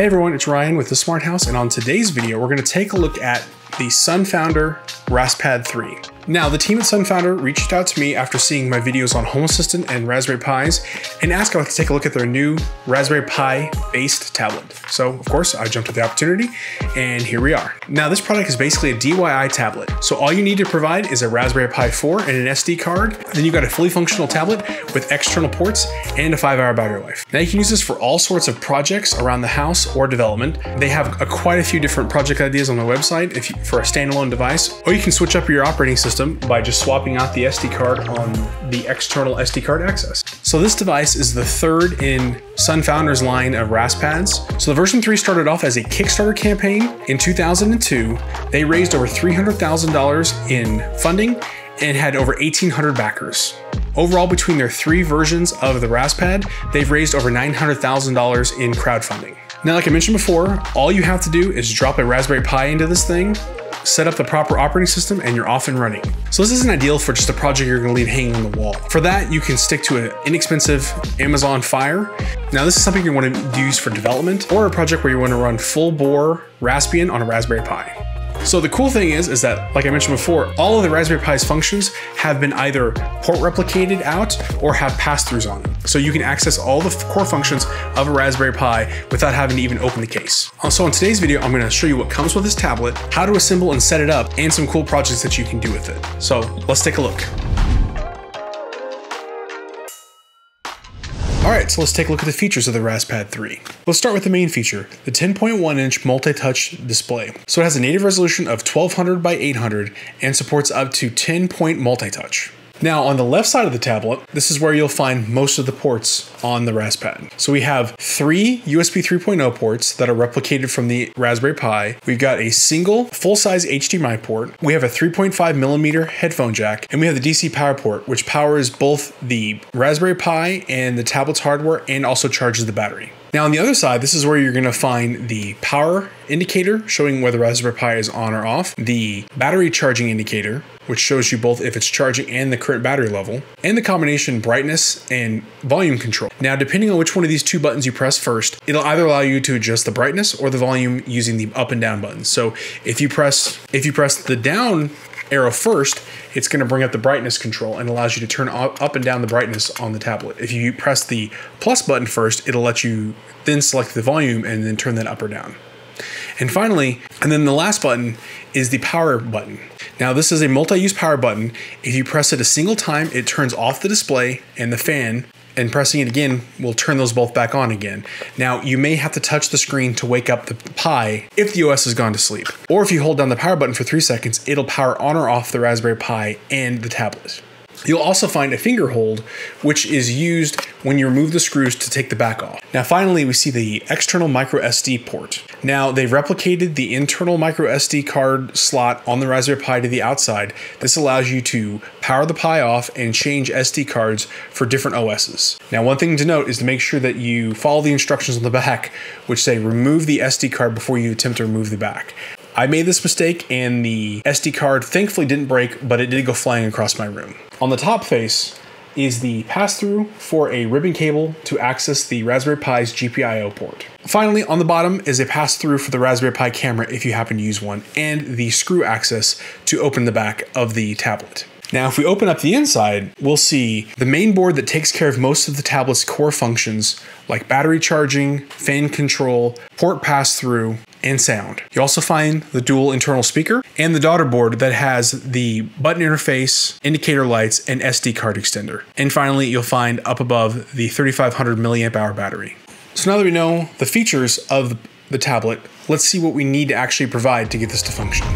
Hey everyone, it's Ryan with The Smart House, and on today's video, we're gonna take a look at the SunFounder Raspad 3. Now, the team at SunFounder reached out to me after seeing my videos on Home Assistant and Raspberry Pis and asked if I would take a look at their new Raspberry Pi-based tablet. So, of course, I jumped at the opportunity, and here we are. Now, this product is basically a DIY tablet. So all you need to provide is a Raspberry Pi 4 and an SD card. Then you've got a fully functional tablet with external ports and a 5-hour battery life. Now, you can use this for all sorts of projects around the house or development. They have quite a few different project ideas on their website for a standalone device, or you can switch up your operating system by just swapping out the SD card on the external SD card access. So this device is the third in SunFounder's line of Raspads. So the version 3 started off as a Kickstarter campaign in 2002. They raised over $300,000 in funding and had over 1,800 backers. Overall, between their three versions of the Raspad, they've raised over $900,000 in crowdfunding. Now, like I mentioned before, all you have to do is drop a Raspberry Pi into this thing, set up the proper operating system, and you're off and running. So this isn't ideal for just a project you're gonna leave hanging on the wall. For that, you can stick to an inexpensive Amazon Fire. Now, this is something you wanna use for development or a project where you wanna run full bore Raspbian on a Raspberry Pi. So the cool thing is that, like I mentioned before, all of the Raspberry Pi's functions have been either port replicated out or have pass-throughs on them. So you can access all the core functions of a Raspberry Pi without having to even open the case. Also, in today's video, I'm gonna show you what comes with this tablet, how to assemble and set it up, and some cool projects that you can do with it. So let's take a look. All right, so let's take a look at the features of the Raspad 3. Let's start with the main feature, the 10.1-inch multi-touch display. So it has a native resolution of 1200 by 800 and supports up to 10-point multi-touch. Now, on the left side of the tablet, this is where you'll find most of the ports on the Raspad. So we have three USB 3.0 ports that are replicated from the Raspberry Pi. We've got a single full-size HDMI port. We have a 3.5mm headphone jack, and we have the DC power port, which powers both the Raspberry Pi and the tablet's hardware and also charges the battery. Now, on the other side, this is where you're gonna find the power indicator showing whether Raspberry Pi is on or off, the battery charging indicator, which shows you both if it's charging and the current battery level, and the combination brightness and volume control. Now, depending on which one of these two buttons you press first, it'll either allow you to adjust the brightness or the volume using the up and down buttons. So if you press the down arrow first, it's gonna bring up the brightness control and allows you to turn up and down the brightness on the tablet. If you press the plus button first, it'll let you then select the volume and then turn that up or down. And finally, and then the last button is the power button. Now, this is a multi-use power button. If you press it a single time, it turns off the display and the fan, and pressing it again will turn those both back on again. Now, you may have to touch the screen to wake up the Pi if the OS has gone to sleep. Or if you hold down the power button for 3 seconds, it'll power on or off the Raspberry Pi and the tablet. You'll also find a finger hold, which is used when you remove the screws to take the back off. Now, finally, we see the external micro SD port. Now, they've replicated the internal micro SD card slot on the Raspberry Pi to the outside. This allows you to power the Pi off and change SD cards for different OSs. Now, one thing to note is to make sure that you follow the instructions on the back, which say remove the SD card before you attempt to remove the back. I made this mistake and the SD card thankfully didn't break, but it did go flying across my room. On the top face is the pass-through for a ribbon cable to access the Raspberry Pi's GPIO port. Finally, on the bottom is a pass-through for the Raspberry Pi camera if you happen to use one, and the screw access to open the back of the tablet. Now, if we open up the inside, we'll see the main board that takes care of most of the tablet's core functions, like battery charging, fan control, port pass-through, and sound. You also find the dual internal speaker and the daughter board that has the button interface, indicator lights, and SD card extender. And finally, you'll find up above the 3,500 milliamp hour battery. So now that we know the features of the tablet, let's see what we need to actually provide to get this to function.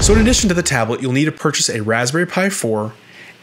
So in addition to the tablet, you'll need to purchase a Raspberry Pi 4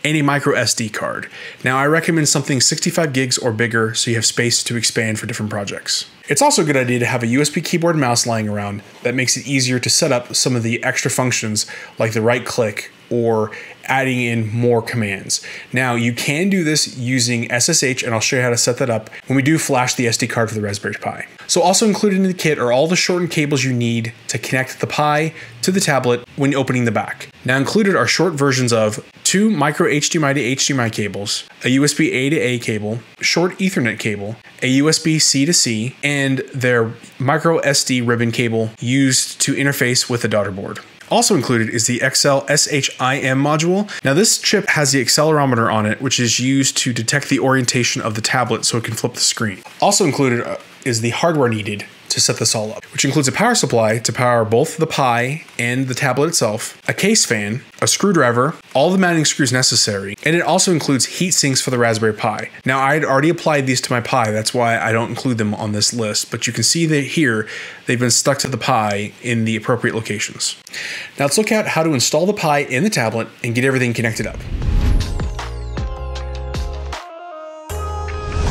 and a micro SD card. Now, I recommend something 65 gigs or bigger so you have space to expand for different projects. It's also a good idea to have a USB keyboard and mouse lying around. That makes it easier to set up some of the extra functions like the right click or adding in more commands. Now you can do this using SSH, and I'll show you how to set that up when we do flash the SD card for the Raspberry Pi. So also included in the kit are all the shortened cables you need to connect the Pi to the tablet when opening the back. Now included are short versions of 2 micro HDMI to HDMI cables, a USB A to A cable, short Ethernet cable, a USB C to C, and their micro SD ribbon cable used to interface with the daughter board. Also included is the XL SHIM module. Now this chip has the accelerometer on it, which is used to detect the orientation of the tablet so it can flip the screen. Also included is the hardware needed to set this all up, which includes a power supply to power both the Pi and the tablet itself, a case fan, a screwdriver, all the mounting screws necessary, and it also includes heat sinks for the Raspberry Pi. Now I had already applied these to my Pi, that's why I don't include them on this list, but you can see that here they've been stuck to the Pi in the appropriate locations. Now let's look at how to install the Pi in the tablet and get everything connected up.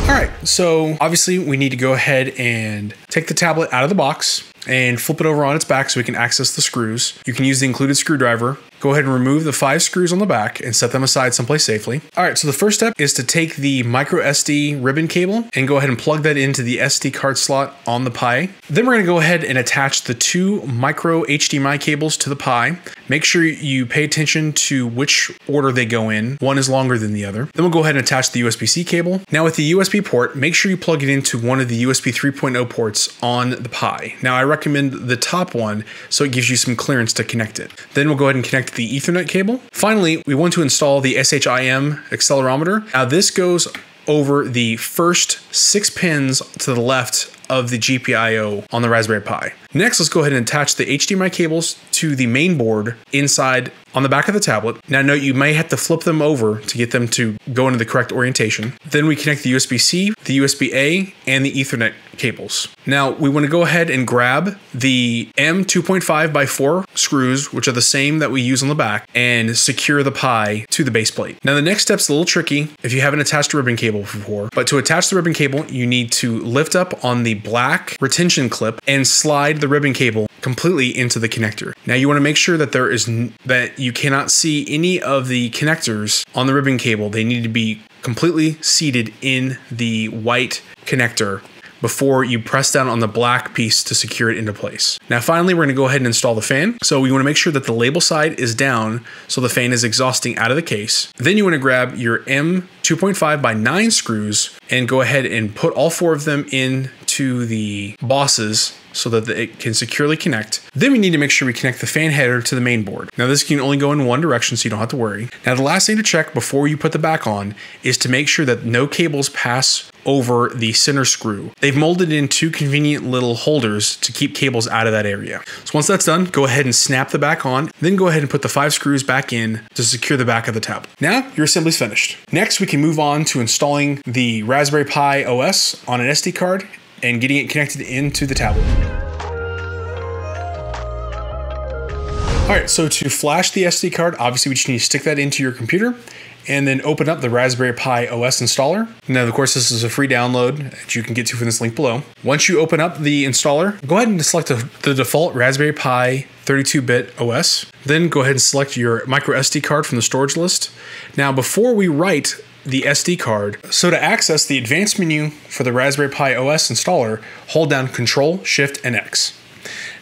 All right, so obviously we need to go ahead and take the tablet out of the box and flip it over on its back so we can access the screws. You can use the included screwdriver. Go ahead and remove the 5 screws on the back and set them aside someplace safely. All right, so the first step is to take the micro SD ribbon cable and go ahead and plug that into the SD card slot on the Pi. Then we're gonna go ahead and attach the 2 micro HDMI cables to the Pi. Make sure you pay attention to which order they go in. One is longer than the other. Then we'll go ahead and attach the USB-C cable. Now with the USB port, make sure you plug it into one of the USB 3.0 ports on the Pi. Now I recommend the top one so it gives you some clearance to connect it. Then we'll go ahead and connect the Ethernet cable. Finally, we want to install the SHIM accelerometer. Now this goes over the first 6 pins to the left of the GPIO on the Raspberry Pi. Next, let's go ahead and attach the HDMI cables to the main board inside on the back of the tablet. Now note you may have to flip them over to get them to go into the correct orientation. Then we connect the USB-C, the USB-A, and the Ethernet cables. Now we want to go ahead and grab the M2.5x4 screws, which are the same that we use on the back, and secure the Pi to the base plate. Now the next step's a little tricky if you haven't attached a ribbon cable before, but to attach the ribbon cable, you need to lift up on the black retention clip and slide the ribbon cable completely into the connector. Now you want to make sure that you cannot see any of the connectors on the ribbon cable. They need to be completely seated in the white connector before you press down on the black piece to secure it into place. Now finally, we're gonna go ahead and install the fan. So we wanna make sure that the label side is down so the fan is exhausting out of the case. Then you wanna grab your M2.5x9 screws and go ahead and put all 4 of them into the bosses so that it can securely connect. Then we need to make sure we connect the fan header to the main board. Now this can only go in one direction, so you don't have to worry. Now the last thing to check before you put the back on is to make sure that no cables pass over the center screw. They've molded in 2 convenient little holders to keep cables out of that area. So once that's done, go ahead and snap the back on, then go ahead and put the 5 screws back in to secure the back of the tablet. Now your assembly's finished. Next, we can move on to installing the Raspberry Pi OS on an SD card and getting it connected into the tablet. All right, so to flash the SD card, obviously we just need to stick that into your computer and then open up the Raspberry Pi OS installer. Now, of course, this is a free download that you can get to from this link below. Once you open up the installer, go ahead and select the default Raspberry Pi 32-bit OS. Then go ahead and select your micro SD card from the storage list. Now, before we write the SD card. So to access the advanced menu for the Raspberry Pi OS installer, hold down Control, Shift, and X.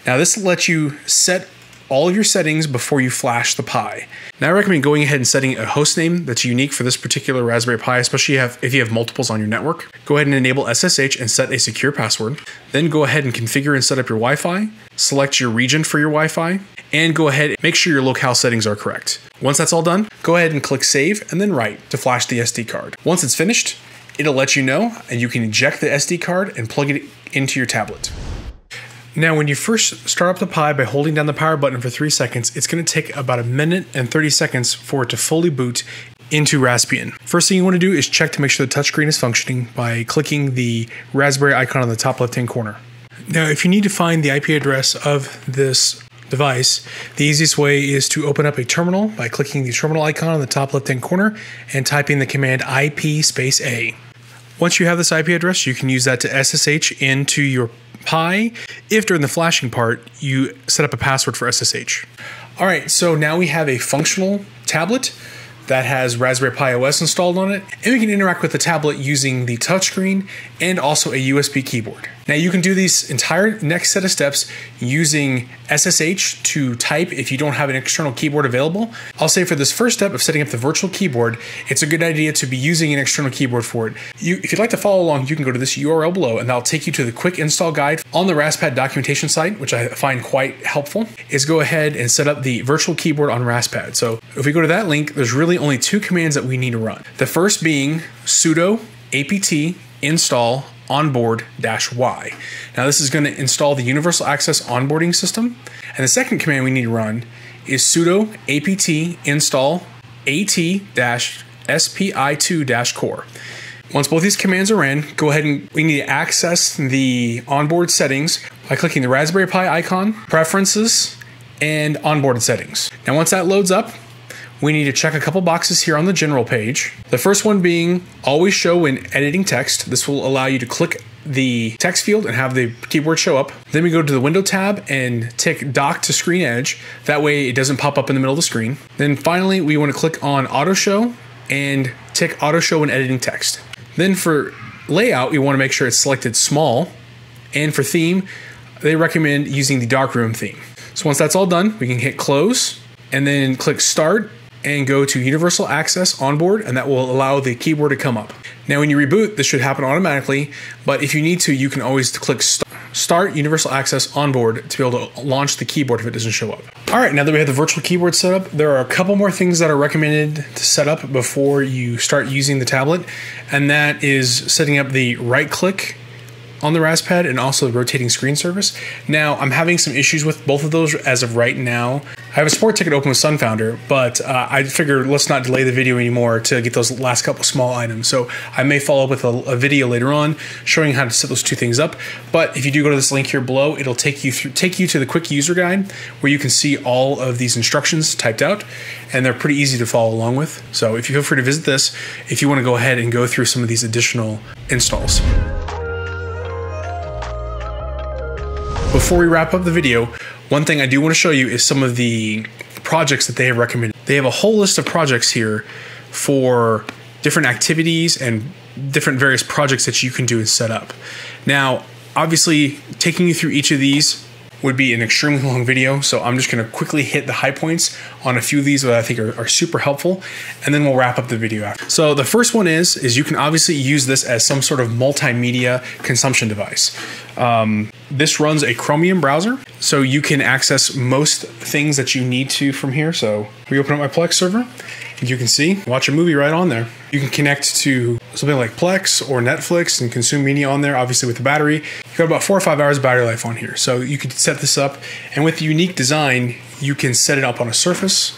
Now this lets you set all of your settings before you flash the Pi. Now I recommend going ahead and setting a host name that's unique for this particular Raspberry Pi, especially if you have multiples on your network. Go ahead and enable SSH and set a secure password. Then go ahead and configure and set up your Wi-Fi. Select your region for your Wi-Fi, and go ahead and make sure your locale settings are correct. Once that's all done, go ahead and click Save and then Write to flash the SD card. Once it's finished, it'll let you know and you can eject the SD card and plug it into your tablet. Now, when you first start up the Pi by holding down the power button for 3 seconds, it's gonna take about 1 minute and 30 seconds for it to fully boot into Raspbian. First thing you want to do is check to make sure the touchscreen is functioning by clicking the Raspberry icon on the top left-hand corner. Now, if you need to find the IP address of this device, the easiest way is to open up a terminal by clicking the terminal icon on the top left-hand corner and typing the command IP A. Once you have this IP address, you can use that to SSH into your Pi if during the flashing part you set up a password for SSH. All right, so now we have a functional tablet that has Raspberry Pi OS installed on it, and we can interact with the tablet using the touchscreen and also a USB keyboard. Now you can do this entire next set of steps using SSH to type if you don't have an external keyboard available. I'll say for this first step of setting up the virtual keyboard, it's a good idea to be using an external keyboard for it. If you'd like to follow along, you can go to this URL below and that'll take you to the quick install guide on the Raspad documentation site, which I find quite helpful, is go ahead and set up the virtual keyboard on Raspad. So if we go to that link, there's really only two commands that we need to run. The first being sudo apt install onboard-y. Now this is going to install the universal access onboarding system. And the second command we need to run is sudo apt install at-spi2-core. Once both these commands are in, go ahead and we need to access the onboard settings by clicking the Raspberry Pi icon, preferences, and onboard settings. Now once that loads up, we need to check a couple boxes here on the general page. The first one being always show when editing text. This will allow you to click the text field and have the keyboard show up. Then we go to the window tab and tick dock to screen edge. That way it doesn't pop up in the middle of the screen. Then finally, we want to click on auto show and tick auto show when editing text. Then for layout, we want to make sure it's selected small. And for theme, they recommend using the darkroom theme. So once that's all done, we can hit close and then click start and go to universal access onboard, and that will allow the keyboard to come up. Now when you reboot, this should happen automatically, but if you need to, you can always click start universal access onboard to be able to launch the keyboard if it doesn't show up. All right, now that we have the virtual keyboard set up, there are a couple more things that are recommended to set up before you start using the tablet, and that is setting up the right click on the Raspad and also the rotating screen service. Now I'm having some issues with both of those as of right now. I have a support ticket open with SunFounder, but I figured let's not delay the video anymore to get those last couple small items. So I may follow up with a video later on showing how to set those two things up. But if you do go to this link here below, it'll take you to the quick user guide where you can see all of these instructions typed out, and they're pretty easy to follow along with. So if you feel free to visit this, if you want to go ahead and go through some of these additional installs. Before we wrap up the video, one thing I do want to show you is some of the projects that they have recommended. They have a whole list of projects here for different activities and different various projects that you can do and set up. Now, obviously, taking you through each of these would be an extremely long video, so I'm just going to quickly hit the high points on a few of these that I think are super helpful, and then we'll wrap up the video after. So the first one is you can obviously use this as some sort of multimedia consumption device. This runs a Chromium browser, so you can access most things that you need to from here. So we open up my Plex server, and you can see, watch a movie right on there. You can connect to something like Plex or Netflix and consume media on there, obviously with the battery. You've got about 4 or 5 hours of battery life on here. So you could set this up, and with the unique design, you can set it up on a surface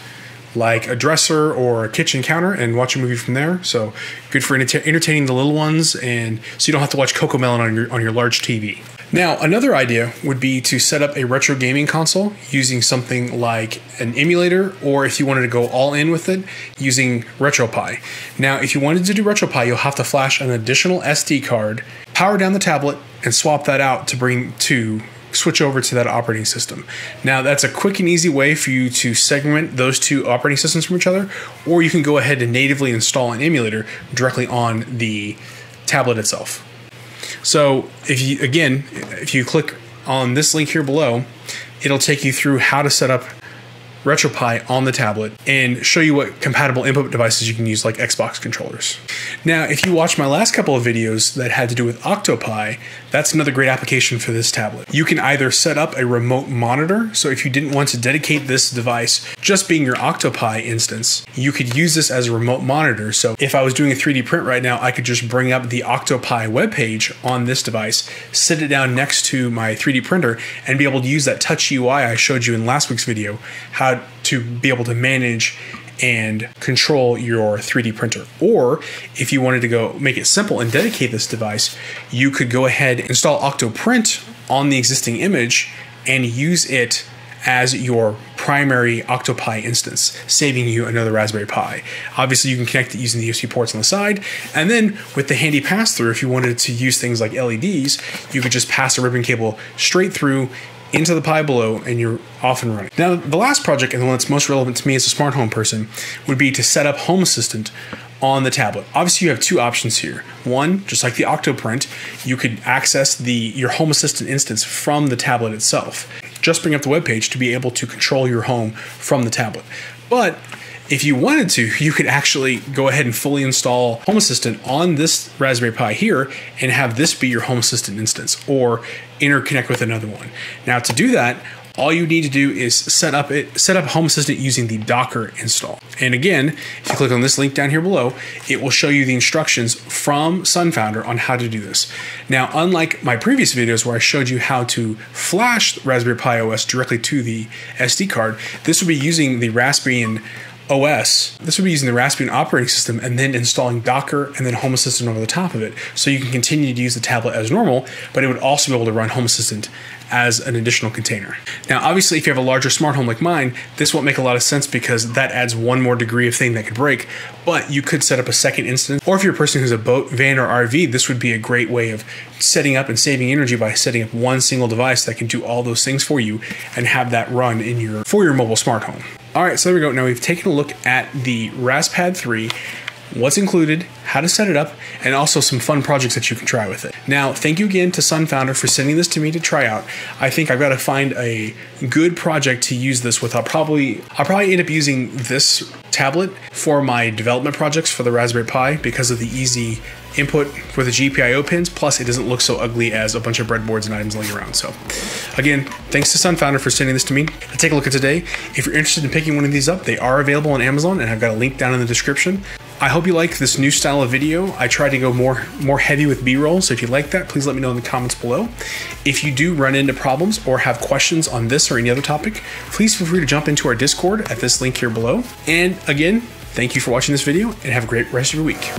like a dresser or a kitchen counter and watch a movie from there. So good for entertaining the little ones, and so you don't have to watch Cocomelon on your large TV. Now, another idea would be to set up a retro gaming console using something like an emulator, or if you wanted to go all in with it, using RetroPie. Now, if you wanted to do RetroPie, you'll have to flash an additional SD card, power down the tablet, and swap that out to switch over to that operating system. Now that's a quick and easy way for you to segment those two operating systems from each other, or you can go ahead and natively install an emulator directly on the tablet itself. So if you click on this link here below, it'll take you through how to set up RetroPie on the tablet and show you what compatible input devices you can use, like Xbox controllers. Now, if you watched my last couple of videos that had to do with OctoPie, that's another great application for this tablet. You can either set up a remote monitor, so if you didn't want to dedicate this device just being your OctoPie instance, you could use this as a remote monitor. So if I was doing a 3D print right now, I could just bring up the OctoPie webpage on this device, sit it down next to my 3D printer, and be able to use that touch UI I showed you in last week's video, how to be able to manage and control your 3D printer. Or if you wanted to go make it simple and dedicate this device, you could go ahead and install OctoPrint on the existing image and use it as your primary OctoPie instance, saving you another Raspberry Pi. Obviously, you can connect it using the USB ports on the side, and then with the handy pass-through, if you wanted to use things like LEDs, you could just pass a ribbon cable straight through into the Pi below, and you're off and running. Now, the last project, and the one that's most relevant to me as a smart home person, would be to set up Home Assistant on the tablet. Obviously, you have two options here. One, just like the OctoPrint, you could access your Home Assistant instance from the tablet itself. Just bring up the web page to be able to control your home from the tablet. But if you wanted to, you could actually go ahead and fully install Home Assistant on this Raspberry Pi here and have this be your Home Assistant instance, or interconnect with another one. Now, to do that, all you need to do is set up Home Assistant using the Docker install. And again, if you click on this link down here below, it will show you the instructions from SunFounder on how to do this. Now, unlike my previous videos where I showed you how to flash Raspberry Pi OS directly to the SD card, this will be using the Raspbian OS. This would be using the Raspbian operating system and then installing Docker and then Home Assistant over the top of it. So you can continue to use the tablet as normal, but it would also be able to run Home Assistant as an additional container. Now, obviously, if you have a larger smart home like mine, this won't make a lot of sense because that adds one more degree of thing that could break, but you could set up a second instance. Or if you're a person who's a boat, van, or RV, this would be a great way of setting up and saving energy by setting up one single device that can do all those things for you and have that run in for your mobile smart home. All right, so there we go. Now we've taken a look at the Raspad 3, what's included, how to set it up, and also some fun projects that you can try with it. Now, thank you again to SunFounder for sending this to me to try out. I think I've got to find a good project to use this with. I'll probably end up using this tablet for my development projects for the Raspberry Pi because of the easy input for the GPIO pins, plus it doesn't look so ugly as a bunch of breadboards and items laying around. So again, thanks to SunFounder for sending this to me to take a look at today. If you're interested in picking one of these up, they are available on Amazon, and I've got a link down in the description. I hope you like this new style of video. I try to go more heavy with B-roll, so if you like that, please let me know in the comments below. If you do run into problems or have questions on this or any other topic, please feel free to jump into our Discord at this link here below. And again, thank you for watching this video, and have a great rest of your week.